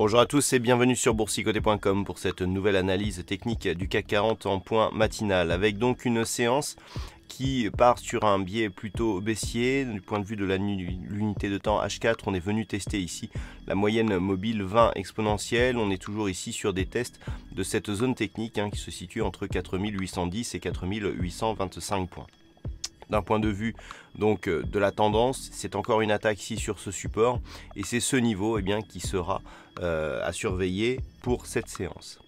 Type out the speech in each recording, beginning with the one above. Bonjour à tous et bienvenue sur boursikoter.com pour cette nouvelle analyse technique du CAC 40 en point matinal, avec donc une séance qui part sur un biais plutôt baissier. Du point de vue de l'unité de temps H4, on est venu tester ici la moyenne mobile 20 exponentielle. On est toujours ici sur des tests de cette zone technique qui se situe entre 4810 et 4825 points. D'un point de vue donc de la tendance, c'est encore une attaque ici sur ce support et c'est ce niveau qui sera à surveiller pour cette séance.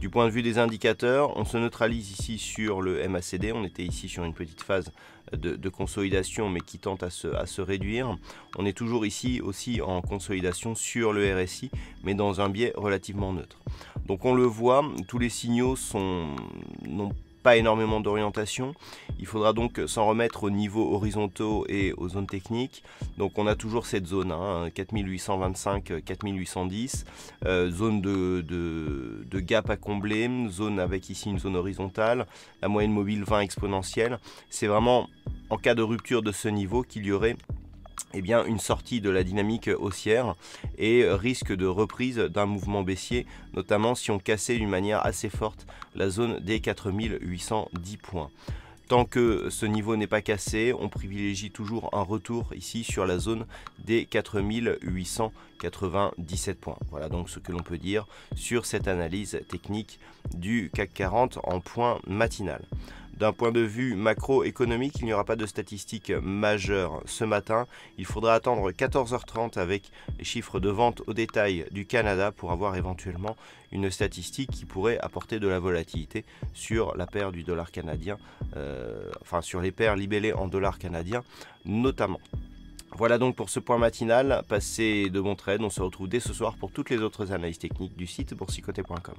Du point de vue des indicateurs, on se neutralise ici sur le MACD. On était ici sur une petite phase de consolidation mais qui tente à se réduire. On est toujours ici aussi en consolidation sur le RSI mais dans un biais relativement neutre. Donc on le voit, tous les signaux n'ont pas énormément d'orientation. Il faudra donc s'en remettre aux niveaux horizontaux et aux zones techniques. Donc on a toujours cette zone 4825 4810, zone de gap à combler, zone avec ici une zone horizontale, la moyenne mobile 20 exponentielle. C'est vraiment en cas de rupture de ce niveau qu'il y aurait une sortie de la dynamique haussière et risque de reprise d'un mouvement baissier, notamment si on cassait d'une manière assez forte la zone des 4810 points. Tant que ce niveau n'est pas cassé, on privilégie toujours un retour ici sur la zone des 4897 points. Voilà donc ce que l'on peut dire sur cette analyse technique du CAC 40 en point matinal. D'un point de vue macroéconomique, il n'y aura pas de statistiques majeures ce matin. Il faudra attendre 14h30 avec les chiffres de vente au détail du Canada pour avoir éventuellement une statistique qui pourrait apporter de la volatilité sur la paire du dollar canadien, enfin sur les paires libellées en dollars canadiens notamment. Voilà donc pour ce point matinal. Passez de bons trades. On se retrouve dès ce soir pour toutes les autres analyses techniques du site boursikoter.com.